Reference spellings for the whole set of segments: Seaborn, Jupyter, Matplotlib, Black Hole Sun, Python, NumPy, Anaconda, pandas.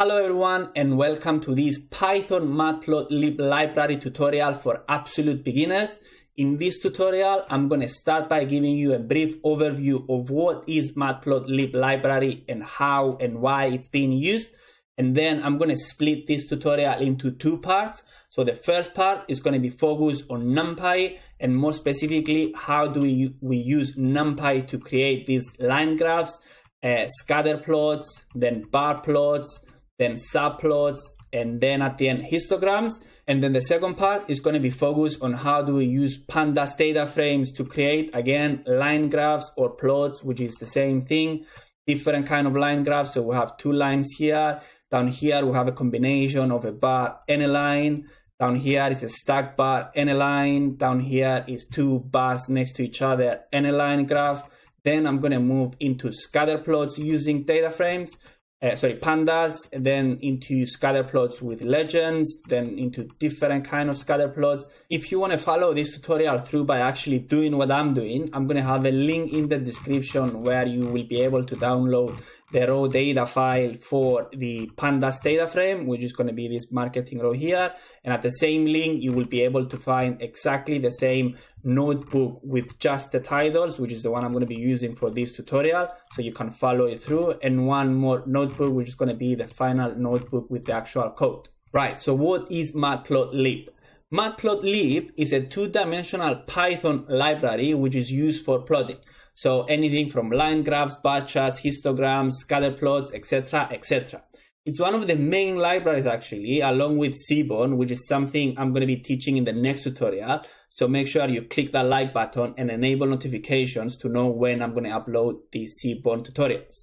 Hello everyone and welcome to this Python Matplotlib library tutorial for absolute beginners. In this tutorial, I'm going to start by giving you a brief overview of what is Matplotlib library and how and why it's being used. And then I'm going to split this tutorial into two parts. So the first part is going to be focused on NumPy and more specifically, how do we use NumPy to create these line graphs, scatter plots, then bar plots, then subplots, and then at the end histograms. And then the second part is going to be focused on how do we use pandas data frames to create, again, line graphs or plots, which is the same thing, different kind of line graphs. So we have two lines here. Down here, we have a combination of a bar and a line. Down here is a stacked bar and a line. Down here is two bars next to each other and a line graph. Then I'm going to move into scatter plots using data frames. Pandas, and then into scatter plots with legends, then into different kind of scatter plots. If you want to follow this tutorial through by actually doing what I'm doing, I'm going to have a link in the description where you will be able to download the raw data file for the pandas data frame, which is going to be this marketing row here. And at the same link, you will be able to find exactly the same notebook with just the titles, which is the one I'm going to be using for this tutorial, so you can follow it through, and one more notebook, which is going to be the final notebook with the actual code. Right, so what is Matplotlib? Matplotlib is a two-dimensional Python library which is used for plotting, so anything from line graphs, bar charts, histograms, scatter plots, etc., etc. It's one of the main libraries actually, along with Seaborn, which is something I'm going to be teaching in the next tutorial. So make sure you click that like button and enable notifications to know when I'm going to upload the Seaborn tutorials.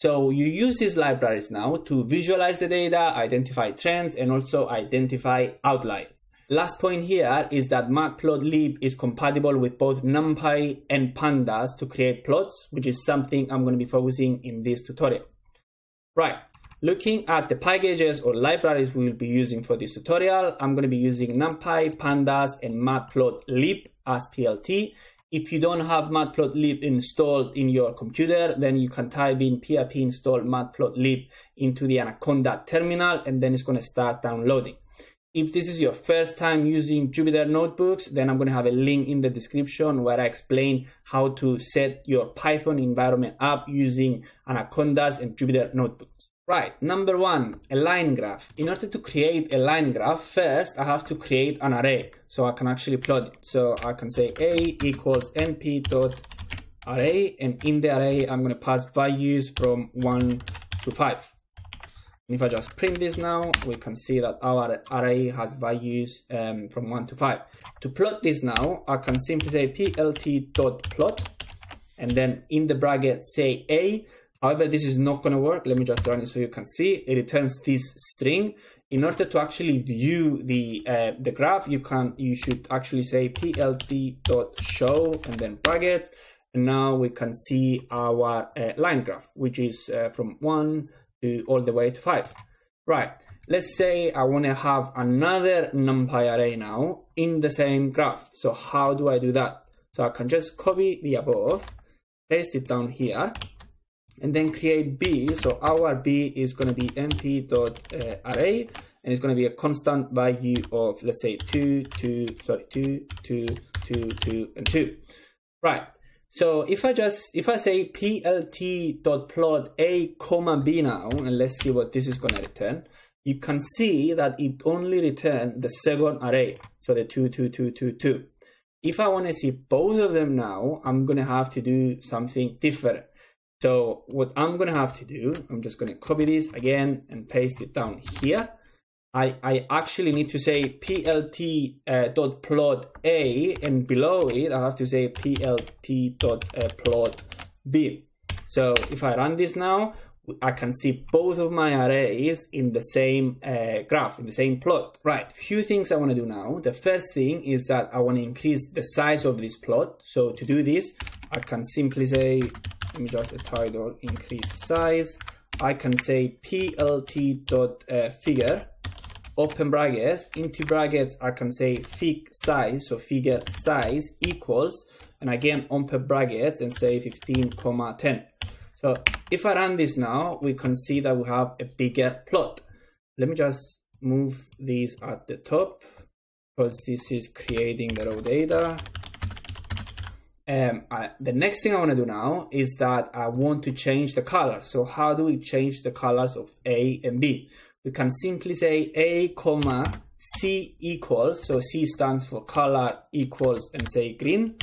So you use these libraries now to visualize the data, identify trends, and also identify outliers. Last point here is that Matplotlib is compatible with both NumPy and pandas to create plots, which is something I'm going to be focusing in this tutorial. Right. Looking at the packages or libraries we will be using for this tutorial, I'm going to be using NumPy, Pandas, and Matplotlib as PLT. If you don't have Matplotlib installed in your computer, then you can type in pip install Matplotlib into the Anaconda terminal, and then it's going to start downloading. If this is your first time using Jupyter notebooks, then I'm going to have a link in the description where I explain how to set your Python environment up using Anacondas and Jupyter notebooks. Right, number one, a line graph. In order to create a line graph, first I have to create an array so I can actually plot it. So I can say A equals NP dot array, and in the array I'm going to pass values from 1 to 5. And if I just print this now, we can see that our array has values from 1 to 5. To plot this now, I can simply say plt dot plot, and then in the bracket say A. However, this is not going to work. Let me just run it so you can see. It returns this string. In order to actually view the graph, you should actually say plt.show and then brackets. And now we can see our line graph, which is from 1 all the way to 5. Right. Let's say I want to have another NumPy array now in the same graph. So how do I do that? So I can just copy the above, paste it down here, and then create B. So our B is going to be np dot array, and it's going to be a constant value of, let's say, 2, 2, 2, 2, 2, 2, and 2. Right, so if I say plt dot plot A, B now, and let's see what this is going to return, you can see that it only returned the second array, so the 2, 2, 2, 2, 2. If I want to see both of them now, I'm going to have to do something different. So what I'm going to have to do, I'm just going to copy this again and paste it down here. I actually need to say plt dot plot A, and below it I have to say plt dot plot B. So if I run this now, I can see both of my arrays in the same graph, in the same plot. Right, few things I want to do now. The first thing is that I want to increase the size of this plot. So to do this, I can simply say, let me just title increase size. I can say plt dot figure, open brackets, into brackets I can say fig size, so figure size equals, and again open brackets, and say 15, 10. So if I run this now, we can see that we have a bigger plot. Let me just move these at the top because this is creating the raw data. The next thing I want to do now is that I want to change the color. So how do we change the colors of A and B? We can simply say A comma C equals, so C stands for color equals, and say green.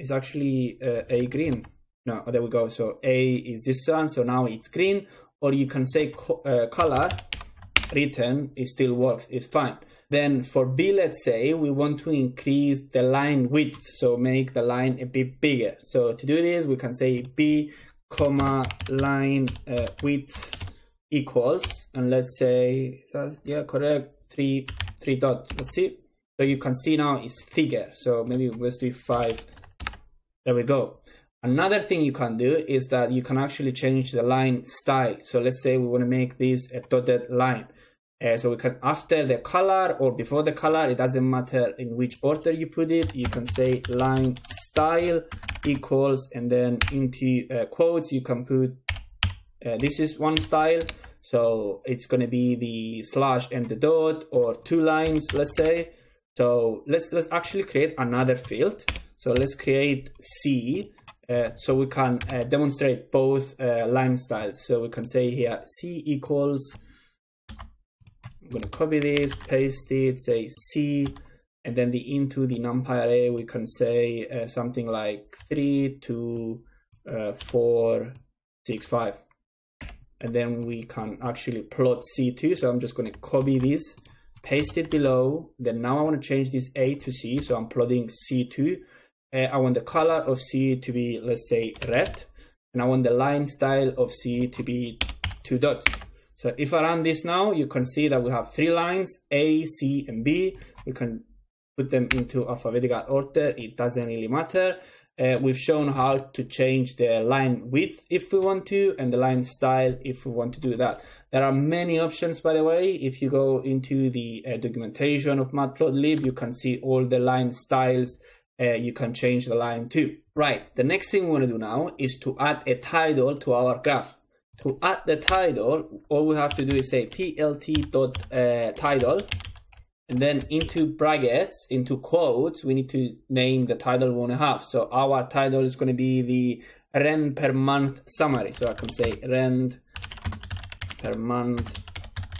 It's actually A green. No, there we go. So A is this one, so now it's green. Or you can say color written, it still works, it's fine. Then for B, let's say we want to increase the line width, so make the line a bit bigger. So to do this, we can say B comma line width equals, and let's say, yeah, correct, three dot. Let's see. So you can see now it's thicker. So maybe let's do 5. There we go. Another thing you can do is that you can actually change the line style. So let's say we want to make this a dotted line. So we can, after the color or before the color, it doesn't matter in which order you put it, you can say line style equals, and then into quotes, you can put, this is one style. So it's going to be the slash and the dot, or two lines, let's say. So let's actually create another field. So let's create C, so we can demonstrate both line styles. So we can say here, C equals, I'm going to copy this, paste it, say C, and then the into the NumPy array, we can say something like 3, 2, 4, 6, 5. And then we can actually plot C2. So I'm just going to copy this, paste it below. Then now I want to change this A to C. So I'm plotting C2. I want the color of C to be, let's say, red. And I want the line style of C to be 2 dots. So if I run this now, you can see that we have 3 lines, A, C, and B. We can put them into alphabetical order. It doesn't really matter. We've shown how to change the line width if we want to, and the line style if we want to do that. There are many options, by the way. If you go into the documentation of Matplotlib, you can see all the line styles. You can change the line too. Right, the next thing we want to do now is to add a title to our graph. To add the title, all we have to do is say plt.title, and then into brackets, into quotes, we need to name the title we want to have. So our title is going to be the rent per month summary. So I can say rent per month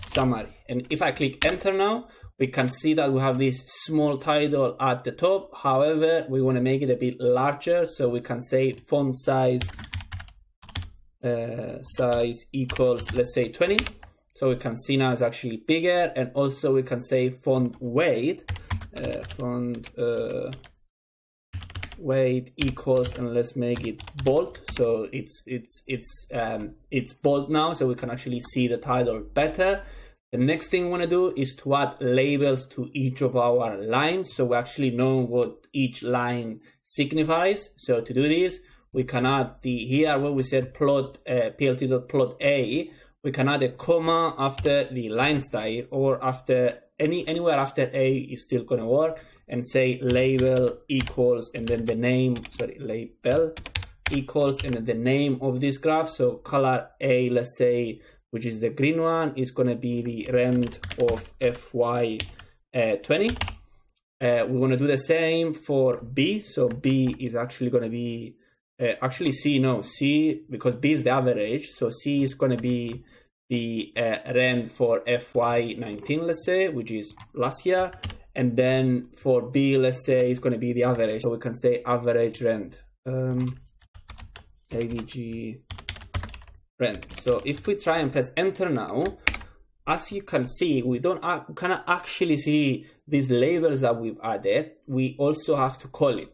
summary. And if I click enter now, we can see that we have this small title at the top. However, we want to make it a bit larger. So we can say font size equals, let's say 20. So we can see now it's actually bigger, and also we can say font weight, equals, and let's make it bold. So it's bold now, so we can actually see the title better. The next thing we want to do is to add labels to each of our lines, so we actually know what each line signifies. So to do this, we can add the here where we said plot plt.plot A. We can add a comma after the line style, or after anywhere after A is still going to work, and say label equals, and then the name, sorry, label equals, and then the name of this graph. So color A, let's say, which is the green one, is going to be the rent of FY20. We're going to do the same for B. So B is actually going to be, C, because B is the average. So C is going to be the rent for FY19, let's say, which is last year. And then for B, let's say, it's going to be the average. So we can say average rent, AVG rent. So if we try and press enter now, as you can see, we cannot actually see these labels that we've added. We also have to call it.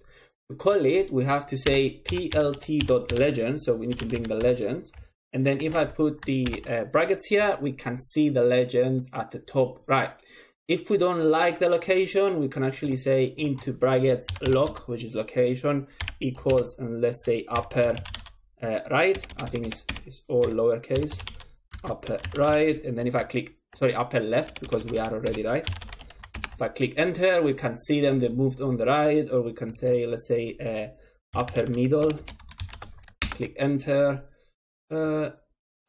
To call it, we have to say plt.legend, so we need to bring the legends. And then if I put the brackets here, we can see the legends at the top right. If we don't like the location, we can actually say into brackets loc, which is location, equals, and let's say upper right. I think it's all lowercase, upper right. And then if I click, sorry, upper left, because we are already right. If I click enter, we can see them, they moved on the right, or we can say, let's say, upper middle, click enter,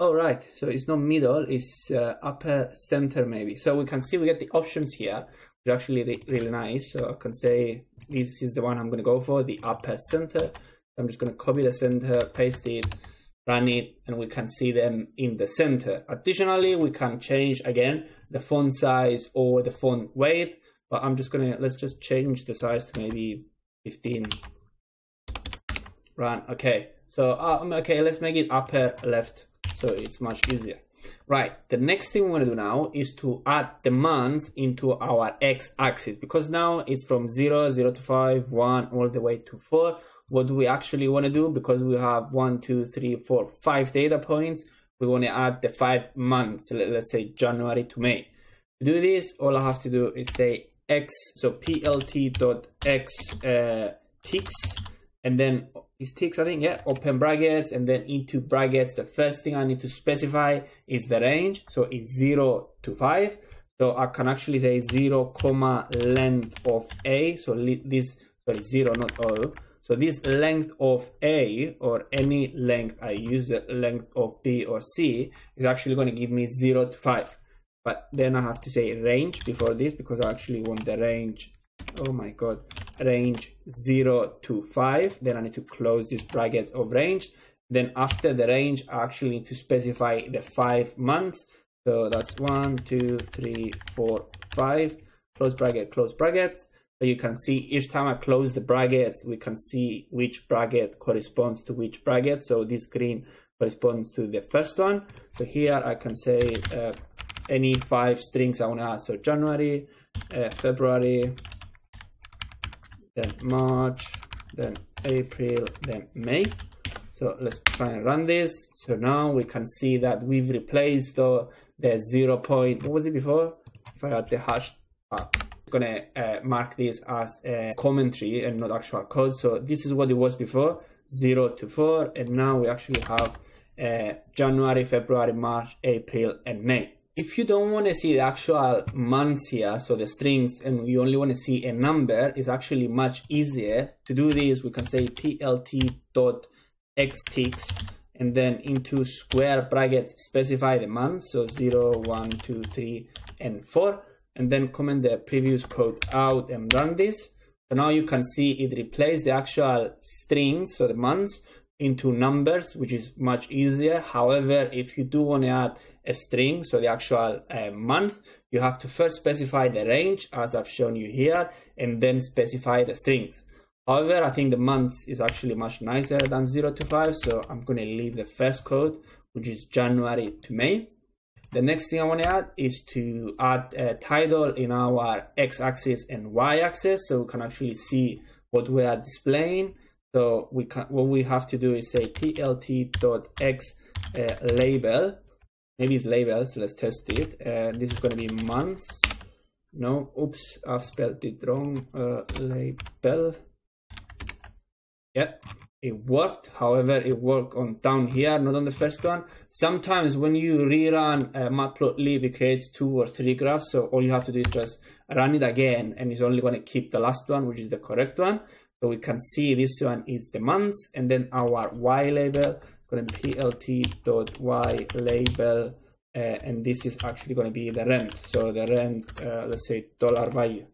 All right, so it's not middle, it's upper center maybe. So we can see we get the options here, which are actually really nice. So I can say this is the one I'm gonna go for, the upper center. I'm just gonna copy the center, paste it, run it, and we can see them in the center. Additionally, we can change again the font size or the font weight, but I'm just gonna, let's just change the size to maybe 15. Run, okay. So, okay, let's make it upper left. So it's much easier. Right, the next thing we want to do now is to add the months into our x-axis, because now it's from 0, 0 to 5, 1, all the way to 4. What do we actually want to do? Because we have 1, 2, 3, 4, 5 data points, we want to add the 5 months, let's say January to May. To do this, all I have to do is say x, so plt.x ticks, and then is ticks, I think, yeah, open brackets, and then into brackets, the first thing I need to specify is the range, so it's 0 to 5. So I can actually say 0, length of a, so this, sorry, 0, not O. So this length of a, or any length I use, length of b or c, is actually going to give me 0 to 5. But then I have to say range before this, because I actually want the range, oh my god, range 0 to 5. Then I need to close this bracket of range. Then after the range, I actually need to specify the 5 months. So that's 1, 2, 3, 4, 5, close bracket, close bracket. So you can see each time I close the brackets, we can see which bracket corresponds to which bracket. So this green corresponds to the first one. So here I can say any 5 strings I want to add. So January, February, then March, then April, then May. So let's try and run this. So now we can see that we've replaced the 0 point, what was it before? If I add the hash, it's gonna mark this as a commentary and not actual code. So this is what it was before, 0 to 4, and now we actually have January, February, March, April, and May. If you don't want to see the actual months here, so the strings, and you only want to see a number, it's actually much easier to do this. We can say plt.xticks, and then into square brackets, specify the month. So 0, 1, 2, 3, and 4, and then comment the previous code out and run this. So now you can see it replaced the actual strings, so the months, into numbers, which is much easier. However, if you do want to add a string, so the actual month, you have to first specify the range, as I've shown you here, and then specify the strings. However, I think the month is actually much nicer than 0 to 5, so I'm going to leave the first code, which is January to May. The next thing I want to add is to add a title in our x-axis and y-axis, so we can actually see what we are displaying. So we can, what we have to do is say plt.x label. Maybe it's labels, so let's test it. This is going to be months. No, oops, I've spelled it wrong. Label. Yeah, it worked. However, it worked on down here, not on the first one. Sometimes when you rerun Matplotlib, it creates 2 or 3 graphs. So all you have to do is just run it again, and it's only going to keep the last one, which is the correct one. So we can see this one is the months, and then our Y label. Going to be plt.y label, and this is actually going to be the rent. So the rent, let's say $value.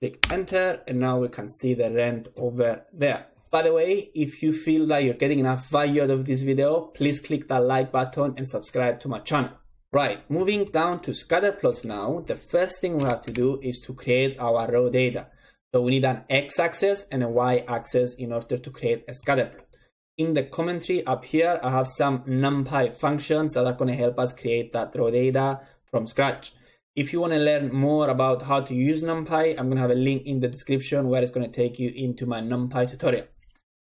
Click enter, and now we can see the rent over there. By the way, if you feel that you're getting enough value out of this video, please click that like button and subscribe to my channel. Right, moving down to scatter plots now, the first thing we have to do is to create our raw data. So we need an x-axis and a y-axis in order to create a scatter plot. In the commentary up here, I have some NumPy functions that are going to help us create that raw data from scratch. If you want to learn more about how to use NumPy, I'm going to have a link in the description where it's going to take you into my NumPy tutorial.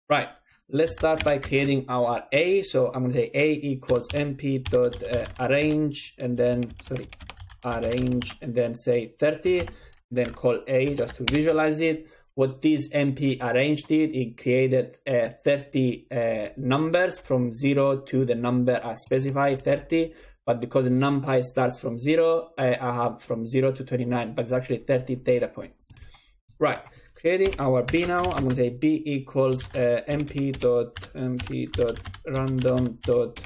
Right, let's start by creating our A. So I'm going to say A equals np dot arrange, and then, sorry, arrange, and then say 30, then call A just to visualize it. What this NumPy arrange did, it created 30 numbers from 0 to the number I specified, 30. But because NumPy starts from 0, I have from 0 to 29, but it's actually 30 data points. Right, creating our B now, I'm going to say B equals np.random.dot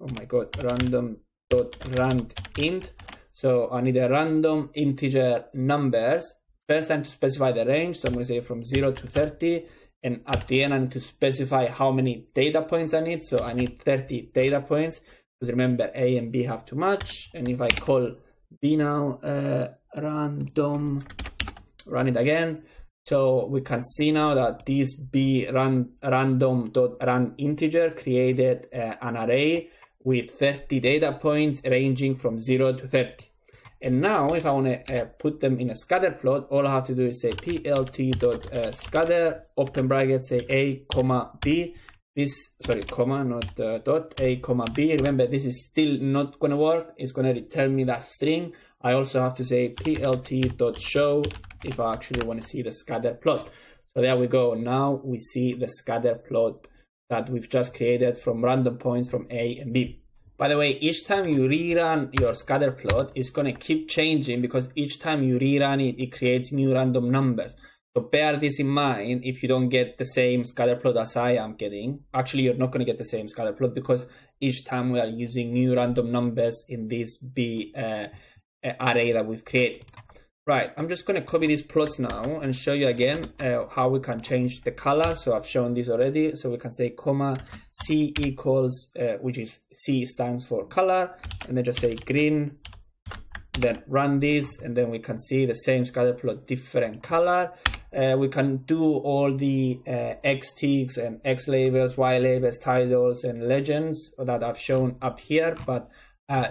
oh my god, random.randInt. So I need a random integer numbers. First I need to specify the range, so I'm going to say from 0 to 30, and at the end I need to specify how many data points I need. So I need 30 data points, because remember A and B have to match. And if I call B now, random, run it again. So we can see now that this B random.ranInteger created an array with 30 data points ranging from 0 to 30. And now if I want to put them in a scatter plot, all I have to do is say plt.scatter, open bracket, say A, comma, B. This, sorry, comma, not dot, A, comma, B. Remember, this is still not going to work. It's going to return me that string. I also have to say plt.show if I actually want to see the scatter plot. So there we go. Now we see the scatter plot that we've just created from random points from A and B. By the way, each time you rerun your scatter plot, it's going to keep changing, because each time you rerun it, it creates new random numbers. So bear this in mind if you don't get the same scatter plot as I am getting. Actually, you're not going to get the same scatter plot, because each time we are using new random numbers in this B array that we've created. Right, I'm just going to copy these plots now and show you again how we can change the color. So I've shown this already. So we can say comma C equals, which is C stands for color, and then just say green, then run this, and then we can see the same scatter plot, different color. We can do all the X ticks and X labels, Y labels, titles, and legends that I've shown up here, but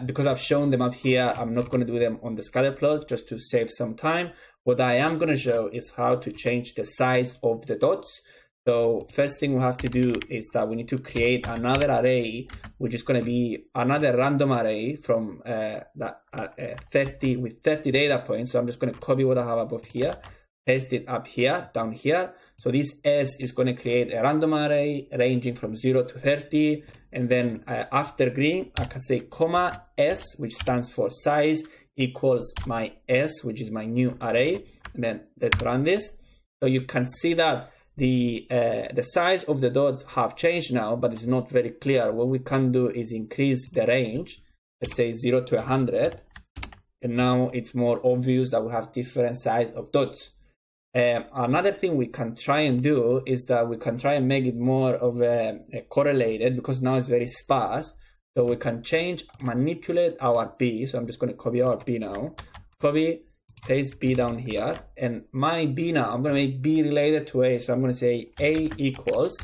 because I've shown them up here, I'm not going to do them on the scatter plot just to save some time. What I am going to show is how to change the size of the dots. So first thing we have to do is that we need to create another array, which is going to be another random array from 30 with 30 data points. So I'm just going to copy what I have above here, paste it up here, down here. So this S is going to create a random array ranging from 0 to 30. And then after green, I can say comma S, which stands for size, equals my S, which is my new array. And then let's run this. So you can see that the size of the dots have changed now, but it's not very clear. What we can do is increase the range. Let's say 0 to 100. And now it's more obvious that we have different size of dots. Another thing we can try and do is that we can try and make it more of a correlated, because now it's very sparse. So we can change, manipulate our B. So I'm just going to copy our B now, copy, paste B down here, and my B now, I'm going to make B related to A. So I'm going to say A equals,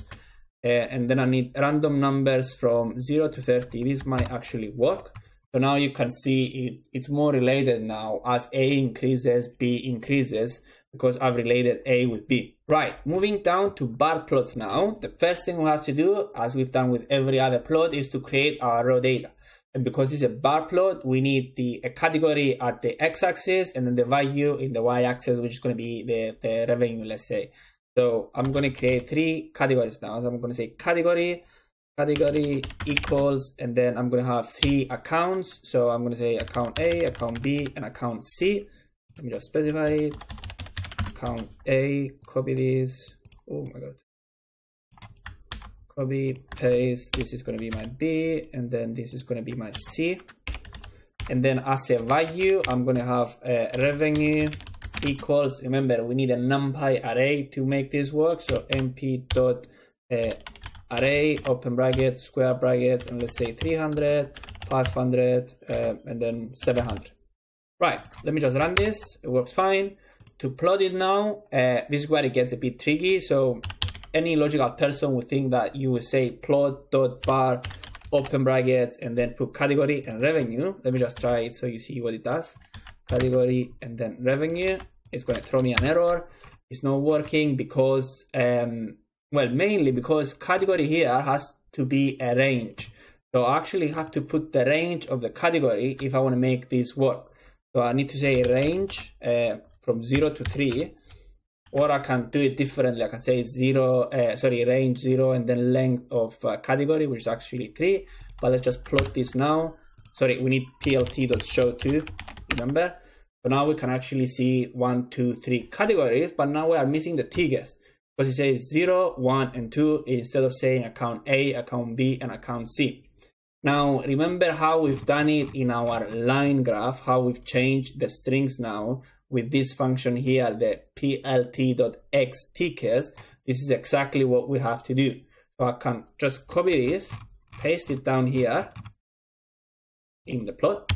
and then I need random numbers from 0 to 30. This might actually work. So now you can see it's more related now. As A increases, B increases, because I've related A with B. Right, moving down to bar plots now. The first thing we have to do, as we've done with every other plot, is to create our raw data. And because it's a bar plot, we need a category at the x-axis, and then the value in the y-axis, which is going to be the revenue, let's say. So I'm going to create three categories now. So I'm going to say category equals, and then I'm going to have three accounts. So I'm going to say account A, account B, and account C. Let me just specify it. Account A, copy this, oh my god, copy, paste, this is going to be my B, and then this is going to be my C. And then as a value, I'm going to have a revenue equals, remember we need a NumPy array to make this work, so np dot array, open bracket, square bracket, and let's say 300, 500, and then 700. Right, let me just run this, it works fine. To plot it now, this is where it gets a bit tricky. So any logical person would think that you would say plot.bar, open brackets, and then put category and revenue. Let me just try it so you see what it does. Category and then revenue. It's going to throw me an error. It's not working because, well, mainly because category here has to be a range. So I actually have to put the range of the category if I want to make this work. So I need to say range, from 0 to 3, or I can do it differently. I can say range 0, and then length of category, which is actually 3. But let's just plot this now. Sorry, we need plt.show2, remember? So now we can actually see 1, 2, 3 categories, but now we are missing the triggers, because it says 0, 1, and 2 instead of saying account A, account B, and account C. Now, remember how we've done it in our line graph, how we've changed the strings now with this function here, the plt.x tickers. This is exactly what we have to do. So I can just copy this, paste it down here in the plot.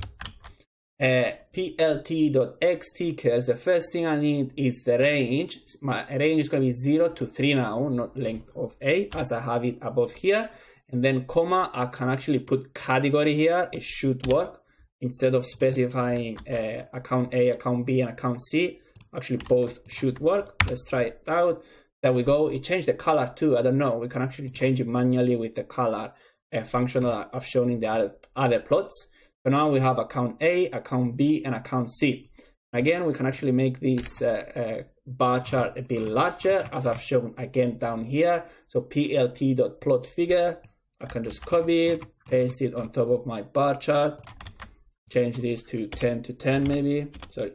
Plt.x tickers, the first thing I need is the range. My range is going to be 0 to 3 now, not length of A, as I have it above here. And then comma, I can actually put category here. It should work. Instead of specifying account A, account B, and account C, actually both should work. Let's try it out. There we go. It changed the color too. I don't know. We can actually change it manually with the color function that I've shown in the other plots. So now we have account A, account B, and account C. Again, we can actually make this bar chart a bit larger, as I've shown again down here. So plt.plot figure. I can just copy it, paste it on top of my bar chart, change this to 10 to 10 maybe, so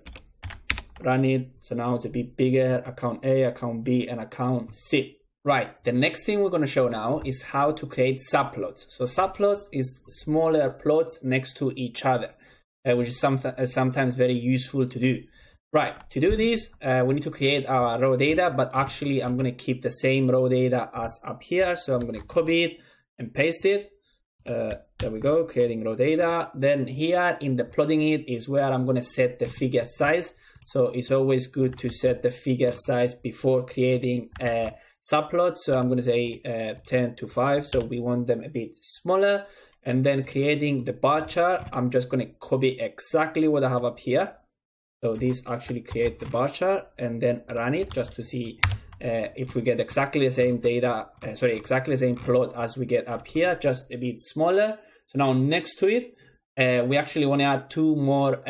run it. So now it's a bit bigger, account A, account B, and account C. Right, the next thing we're going to show now is how to create subplots. So subplots is smaller plots next to each other, which is sometimes very useful to do. Right, to do this, we need to create our raw data, but actually I'm going to keep the same raw data as up here. So I'm going to copy it and paste it. There we go, creating raw data. Then here in the plotting it is where I'm going to set the figure size. So it's always good to set the figure size before creating a subplot. So I'm going to say 10 to 5. So we want them a bit smaller. And then creating the bar chart, I'm just going to copy exactly what I have up here. So this actually creates the bar chart and then run it just to see if we get exactly the same data, exactly the same plot as we get up here, just a bit smaller. So now next to it, we actually want to add two more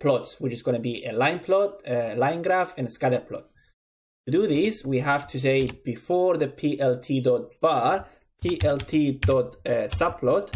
plots, which is going to be a line plot, a line graph, and a scatter plot. To do this, we have to say before the plt.bar, plt.subplot,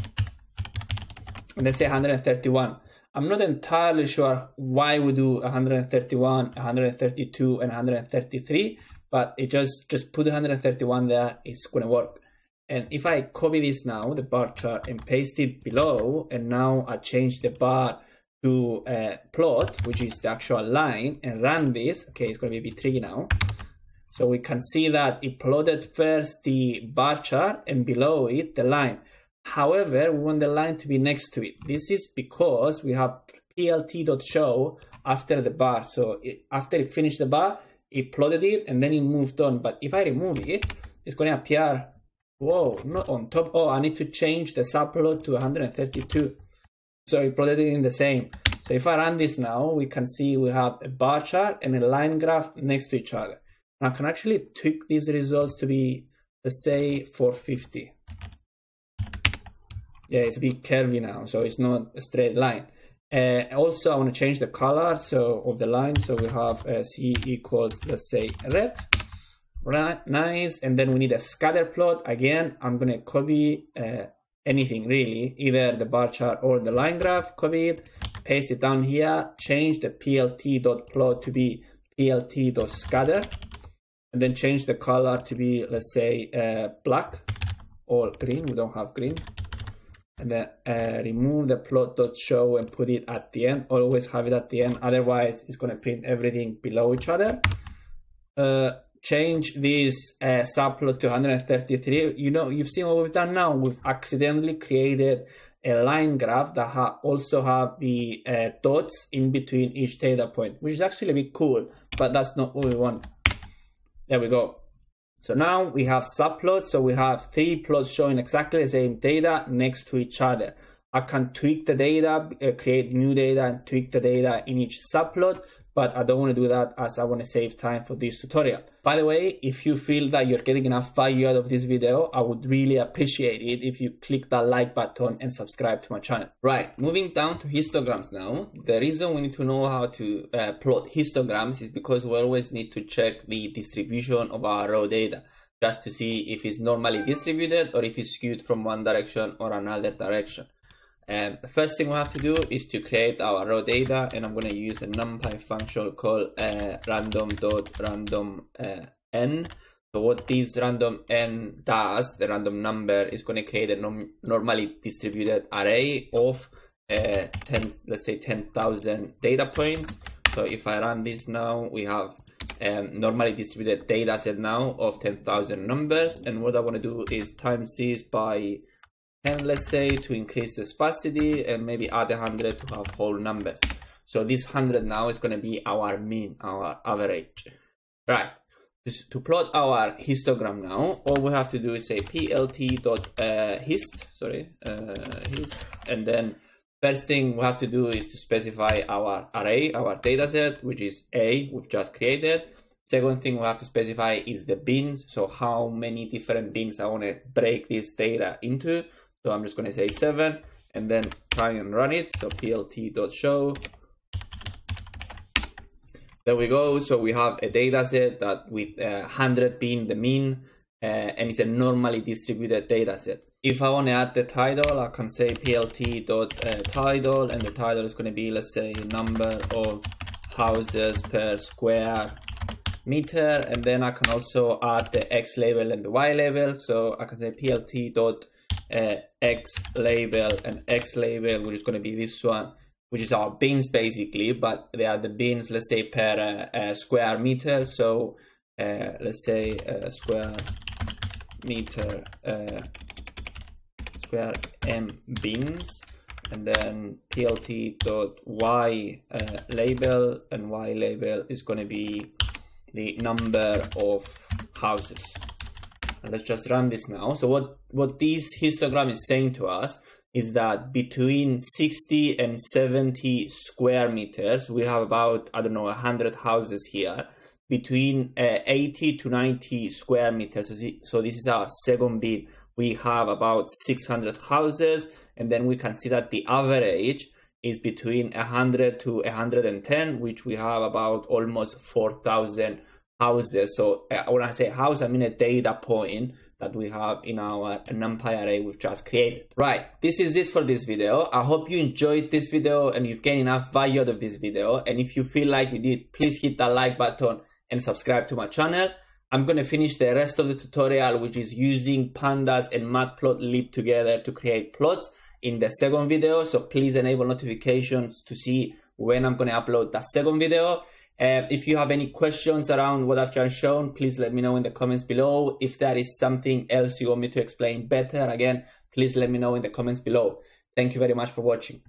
and let's say 131. I'm not entirely sure why we do 131, 132, and 133. But it just put 131 there, it's going to work. And if I copy this now, the bar chart, and paste it below, and now I change the bar to plot, which is the actual line, and run this. Okay, it's going to be a bit tricky now. So we can see that it plotted first the bar chart, and below it, the line. However, we want the line to be next to it. This is because we have plt.show after the bar. So after it finished the bar, it plotted it and then it moved on. But if I remove it, it's going to appear, whoa, not on top. Oh, I need to change the subplot to 132. So it plotted it in the same. So if I run this now, we can see we have a bar chart and a line graph next to each other. And I can actually tweak these results to be, let's say, 450. Yeah, it's a bit curvy now, so it's not a straight line. Also, I want to change the color of the line, so we have C equals, let's say, red. Right, nice. And then we need a scatter plot. Again, I'm going to copy anything really, either the bar chart or the line graph. Copy it, paste it down here, change the plt.plot to be plt.scatter, and then change the color to be, let's say, black or green. We don't have green. And then remove the plot.show and put it at the end. Always have it at the end, otherwise it's going to print everything below each other. Change this subplot to 133. You know, you've seen what we've done now. We've accidentally created a line graph that also have the dots in between each data point, which is actually a bit cool, but that's not what we want. There we go. So now we have subplots, so we have three plots showing exactly the same data next to each other. I can tweak the data, create new data and tweak the data in each subplot, but I don't want to do that as I want to save time for this tutorial. By the way, if you feel that you're getting enough value out of this video, I would really appreciate it if you click that like button and subscribe to my channel. Right, moving down to histograms now. The reason we need to know how to plot histograms is because we always need to check the distribution of our raw data, just to see if it's normally distributed or if it's skewed from one direction or another direction. The first thing we have to do is to create our raw data, and I'm going to use a NumPy function called random.randomn. So So what this random n does, the random number, is going to create a normally distributed array of 10,000 data points. So if I run this now, we have normally distributed data set now of 10,000 numbers. And what I want to do is times this by 10, let's say, to increase the sparsity, and maybe add 100 to have whole numbers. So this 100 now is going to be our mean, our average. Right. To plot our histogram now, all we have to do is say plt.hist, hist, and then first thing we have to do is to specify our array, our dataset, which is A, we've just created. Second thing we have to specify is the bins, so how many different bins I want to break this data into. So I'm just going to say 7, and then try and run it, so plt.show. There we go. So we have a data set that with 100 being the mean, and it's a normally distributed data set. If I want to add the title, I can say plt.title, and the title is going to be, let's say, number of houses per square meter. And then I can also add the X label and the Y label. So I can say plt.x label and X label, which is going to be this one, which is our bins basically, but they are the bins, let's say, per square meter. So let's say square meter, square m bins, and then plt.y label, and y label is going to be the number of houses. And let's just run this now. So what this histogram is saying to us is that between 60 and 70 square meters, we have about, I don't know, 100 houses here. Between 80 to 90 square meters, so this is our second bin, we have about 600 houses, and then we can see that the average is between 100 to 110, which we have about almost 4,000 houses. So when I say house, I mean a data point that we have in our NumPy array we've just created. Right, this is it for this video. I hope you enjoyed this video and you've gained enough value out of this video. And if you feel like you did, please hit that like button and subscribe to my channel. I'm gonna finish the rest of the tutorial, which is using pandas and matplotlib together to create plots, in the second video. So please enable notifications to see when I'm gonna upload that second video. If you have any questions around what I've just shown, please let me know in the comments below. If there is something else you want me to explain better, again, please let me know in the comments below. Thank you very much for watching.